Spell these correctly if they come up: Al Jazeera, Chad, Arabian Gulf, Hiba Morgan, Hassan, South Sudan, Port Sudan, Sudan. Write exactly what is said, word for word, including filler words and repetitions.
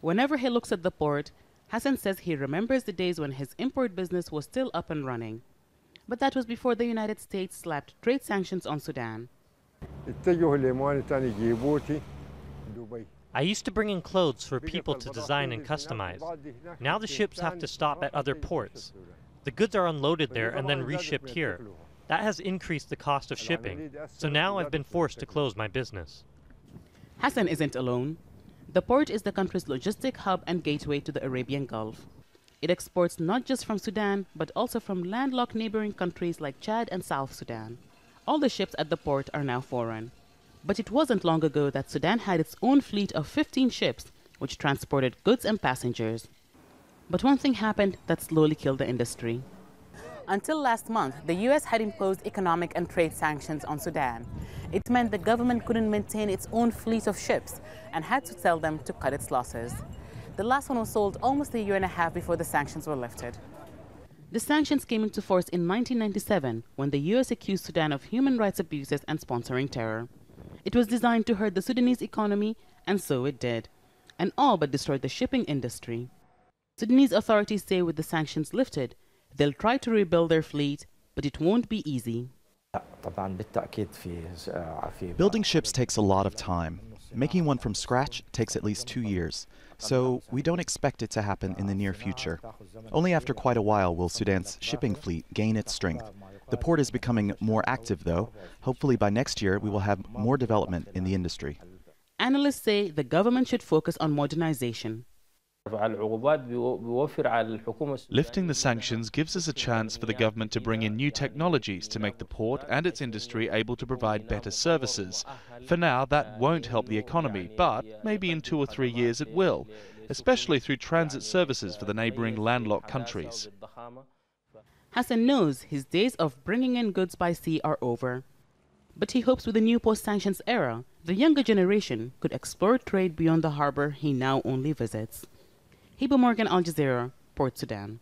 Whenever he looks at the port, Hassan says he remembers the days when his import business was still up and running. But that was before the United States slapped trade sanctions on Sudan. I used to bring in clothes for people to design and customize. Now the ships have to stop at other ports. The goods are unloaded there and then reshipped here. That has increased the cost of shipping, so now I've been forced to close my business. Hassan isn't alone. The port is the country's logistic hub and gateway to the Arabian Gulf. It exports not just from Sudan, but also from landlocked neighboring countries like Chad and South Sudan. All the ships at the port are now foreign. But it wasn't long ago that Sudan had its own fleet of fifteen ships, which transported goods and passengers. But one thing happened that slowly killed the industry. Until last month, the U S had imposed economic and trade sanctions on Sudan. It meant the government couldn't maintain its own fleet of ships and had to sell them to cut its losses. The last one was sold almost a year and a half before the sanctions were lifted. The sanctions came into force in nineteen ninety-seven, when the U S accused Sudan of human rights abuses and sponsoring terror. It was designed to hurt the Sudanese economy, and so it did, and all but destroyed the shipping industry. Sudanese authorities say with the sanctions lifted, they'll try to rebuild their fleet, but it won't be easy. Building ships takes a lot of time. Making one from scratch takes at least two years, so we don't expect it to happen in the near future. Only after quite a while will Sudan's shipping fleet gain its strength. The port is becoming more active, though. Hopefully by next year we will have more development in the industry. Analysts say the government should focus on modernization. Lifting the sanctions gives us a chance for the government to bring in new technologies to make the port and its industry able to provide better services. For now, that won't help the economy, but maybe in two or three years it will, especially through transit services for the neighboring landlocked countries. Hassan knows his days of bringing in goods by sea are over. But he hopes with the new post-sanctions era, the younger generation could explore trade beyond the harbor he now only visits. Hiba Morgan, Al Jazeera, Port Sudan.